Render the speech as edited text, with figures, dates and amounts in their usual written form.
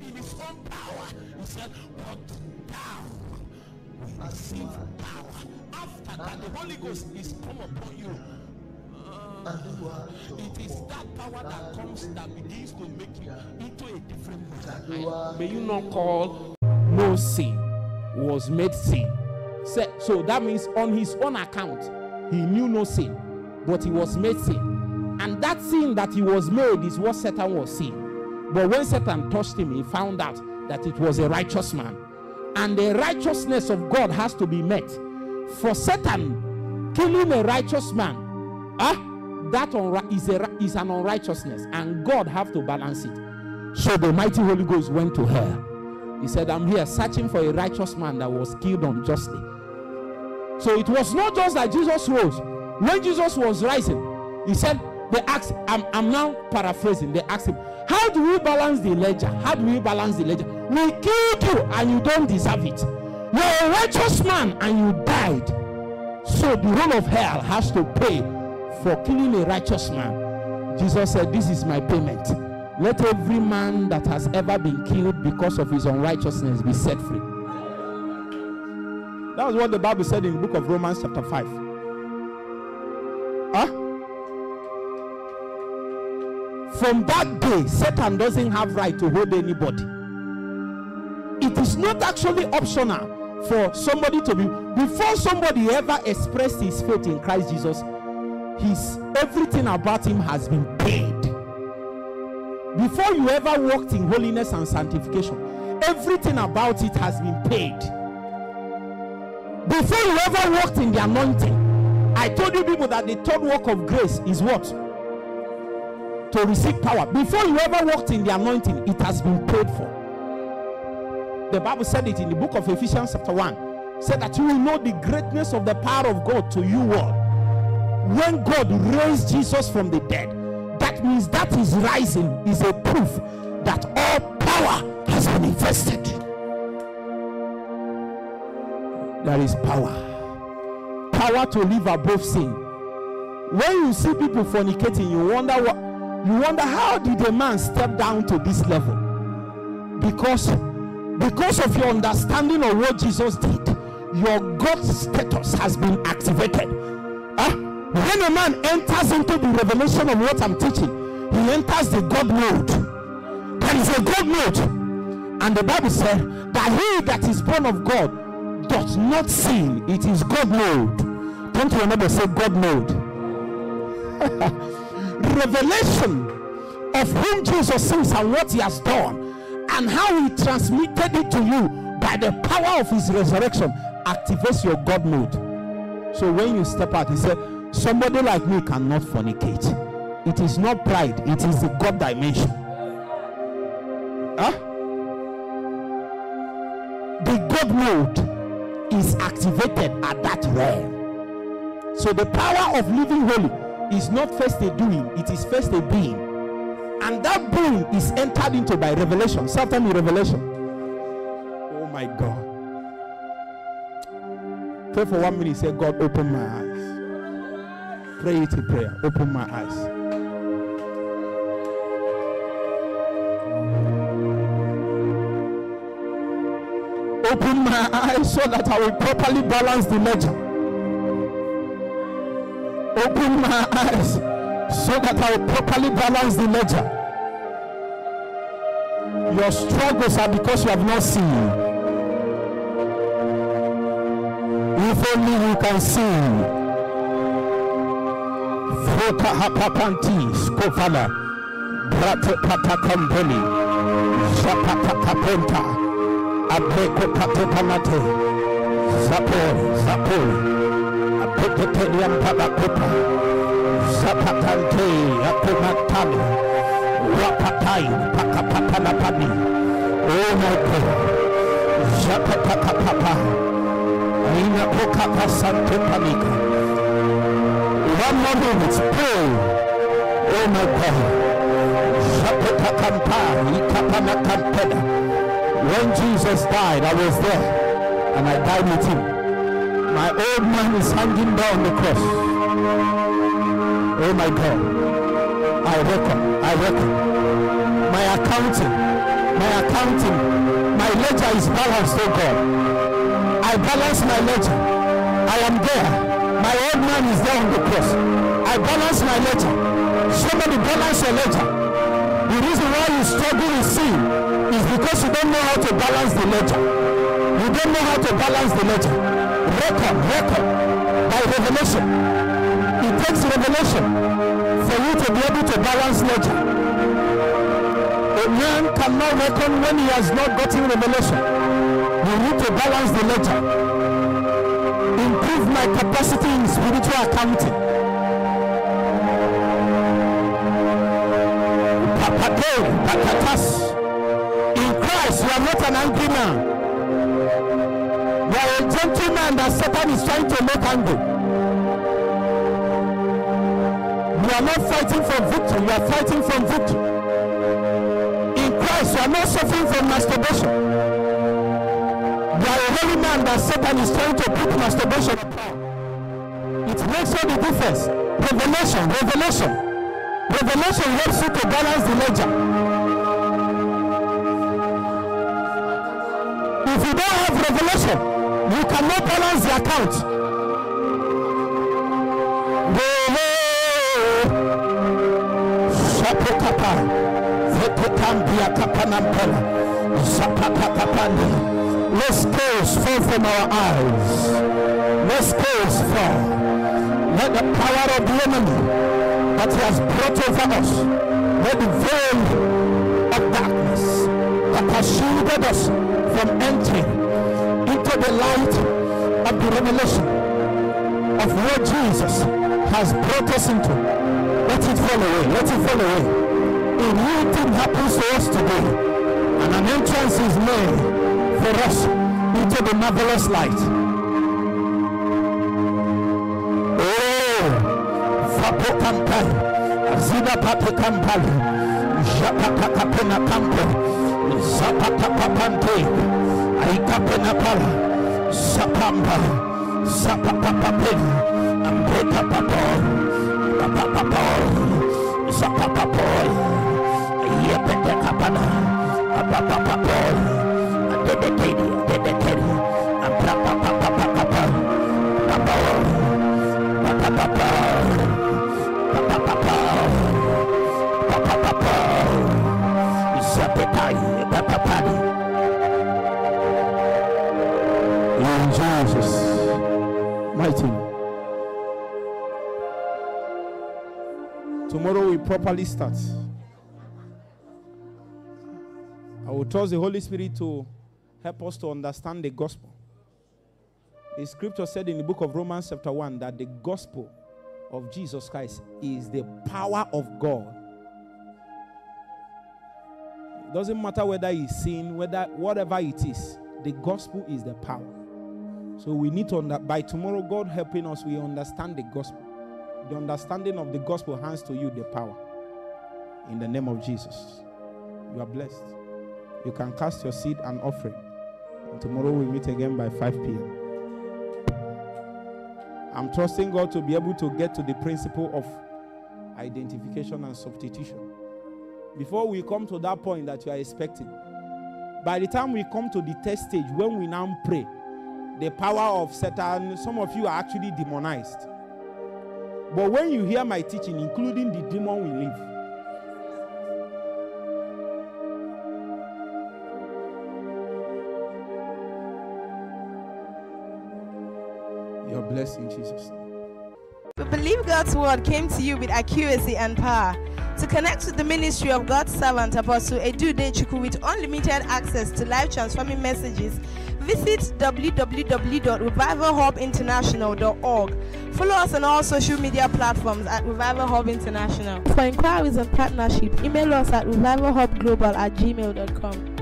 in his own power. He said, but thou will receive power after that the Holy Ghost is come upon you. It is that power that comes that begins to make you into a different man. May you not call no sin was made sin. So that means on his own account he knew no sin, but he was made sin, and that sin that he was made is what Satan was seeing. But when Satan touched him, he found out that it was a righteous man, and the righteousness of God has to be met. For Satan, killing a righteous man, that is an unrighteousness, and God have to balance it. So the mighty Holy Ghost went to her. He said, I'm here searching for a righteous man that was killed unjustly. So it was not just that Jesus rose. When Jesus was rising, he said, they asked, I'm now paraphrasing, they asked him, how do we balance the ledger? How do we balance the ledger? We killed you and you don't deserve it. You're a righteous man and you died. So the whole of hell has to pay for killing a righteous man. Jesus said, this is my payment. Let every man that has ever been killed because of his unrighteousness be set free. That was what the Bible said in the book of Romans chapter 5. From that day, Satan doesn't have right to hold anybody. It is not actually optional for somebody to be. Before somebody ever expressed his faith in Christ Jesus, everything about him has been paid. Before you ever walked in holiness and sanctification, everything about it has been paid. Before you ever walked in the anointing, I told you people that the third work of grace is what? To receive power. Before you ever walked in the anointing, it has been paid for. The Bible said it in the book of Ephesians chapter 1. Said that you will know the greatness of the power of God to you all. When God raised Jesus from the dead, that means that his rising is a proof that all power has been invested. There is power. Power to live above sin. When you see people fornicating, you wonder how did a man step down to this level? Because of your understanding of what Jesus did, your God status has been activated. When a man enters into the revelation of what I'm teaching, he enters the God mode. There is a God mode. And the Bible said that he that is born of God does not sin. It is God mode. Don't you remember? Say God mode. Revelation of whom Jesus is and what he has done and how he transmitted it to you by the power of his resurrection activates your God mode. So when you step out, he said, somebody like me cannot fornicate. It is not pride. It is the God dimension. The God mode is activated at that realm. So the power of living holy is not first a doing, it is first a being, and that being is entered into by revelation. Certainly revelation. Oh my God. Pray for 1 minute. Say, God, open my eyes. Pray it in prayer. Open my eyes. Open my eyes so that I will properly balance the ledger. Open my eyes so that I will properly balance the ledger. Your struggles are because you have not seen. If only you can see. Voka hapapanti skovala brate pata company zapata kapenta. One more moment, pray. Oh my God. When Jesus died, I was there, and I died with him. My old man is hanging there on the cross. Oh my God. I reckon. My accounting my accounting, my ledger is balanced, oh God. I balance my ledger. I am there. My old man is there on the cross. I balance my ledger. Somebody balance your ledger. The reason why you struggle with sin is because you don't know how to balance the ledger. You don't know how to balance the ledger. Record by revelation. It takes revelation for you to be able to balance ledger. A man cannot reckon when he has not gotten revelation. We need to balance the ledger. Improve my capacity in spiritual accounting. In Christ, you are not an angry man. You are a gentleman that Satan is trying to make angry. You are not fighting for victory, you are fighting from victory. You are not suffering from masturbation. You are a holy man that Satan is trying to put masturbation upon. It makes all the difference. Revelation. Revelation helps you to balance the ledger. If you don't have revelation, you cannot balance the account. Let scales fall from our eyes. Let scales fall. Let the power of the enemy that he has brought over us, let the veil of darkness that has shielded us from entering into the light of the revelation of what Jesus has brought us into, let it fall away. Let it fall away. A new thing happens to us today, and an entrance is made for us into the marvelous light. In Jesus' mighty name. Tomorrow we properly start. I will trust the Holy Spirit to help us to understand the gospel. The scripture said in the book of Romans chapter 1 that the gospel of Jesus Christ is the power of God. It doesn't matter whether it's sin, whether whatever it is, the gospel is the power. So we need to, by tomorrow, God helping us, we understand the gospel. The understanding of the gospel hands to you the power. In the name of Jesus, you are blessed. You can cast your seed and offering. And tomorrow we meet again by 5 p.m. I'm trusting God to be able to get to the principle of identification and substitution. Before we come to that point that you are expecting, by the time we come to the test stage, when we now pray, the power of Satan, some of you are actually demonized. But when you hear my teaching, including the demon will leave. You're blessed in Jesus' name. We believe God's word came to you with accuracy and power. To connect with the ministry of God's servant, Apostle Edu Udechukwu, with unlimited access to life-transforming messages, visit www.revivalhubinternational.org. Follow us on all social media platforms at Revival Hub International. For inquiries and partnership, email us at revivalhubglobal@gmail.com.